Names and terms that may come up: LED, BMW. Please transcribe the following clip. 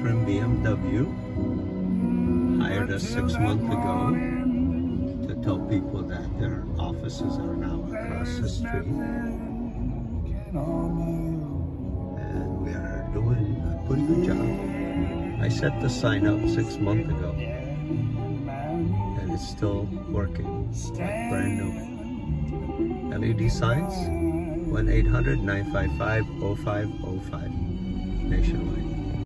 from BMW hired us 6 months ago to tell people that their offices are now across the street. And we are doing a pretty good job. I set the sign up 6 months ago, and it's still working, like brand new. LED signs, 1-800-955-0505, nationwide.